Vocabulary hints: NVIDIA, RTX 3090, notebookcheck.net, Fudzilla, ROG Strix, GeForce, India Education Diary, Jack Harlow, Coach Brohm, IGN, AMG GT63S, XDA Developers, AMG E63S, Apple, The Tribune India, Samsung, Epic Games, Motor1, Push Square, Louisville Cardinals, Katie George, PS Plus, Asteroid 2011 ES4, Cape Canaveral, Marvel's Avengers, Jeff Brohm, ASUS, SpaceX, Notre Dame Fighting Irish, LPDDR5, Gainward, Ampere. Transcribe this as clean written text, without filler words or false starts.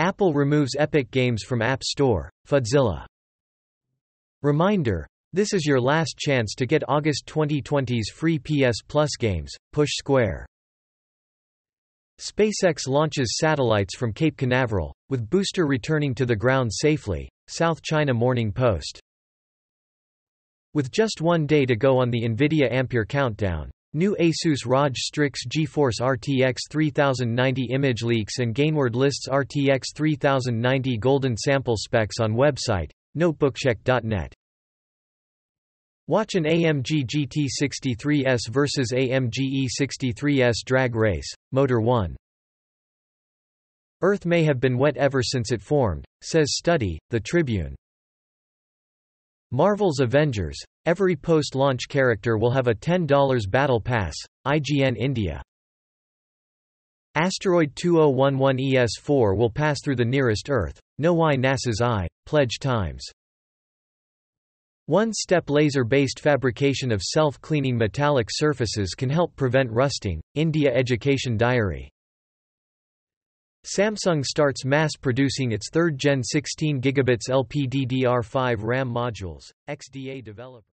Apple removes Epic Games from App Store. Fudzilla. Reminder, this is your last chance to get August 2020's free PS Plus games. Push Square. SpaceX launches satellites from Cape Canaveral, with booster returning to the ground safely. South China Morning Post. With just one day to go on the NVIDIA Ampere countdown, new ASUS ROG Strix GeForce RTX 3090 image leaks and Gainward lists RTX 3090 golden sample specs on website, notebookcheck.net. Watch an AMG GT63S vs. AMG E63S drag race, Motor1. Earth may have been wet ever since it formed, says study, The Tribune. Marvel's Avengers, every post-launch character will have a $10 battle pass, IGN India. Asteroid 2011 ES4 will pass through the nearest Earth, know why NASA's I, pledge times. One-step laser-based fabrication of self-cleaning metallic surfaces can help prevent rusting, India Education Diary. Samsung starts mass-producing its third-gen 16GB LPDDR5 RAM modules, XDA Developers.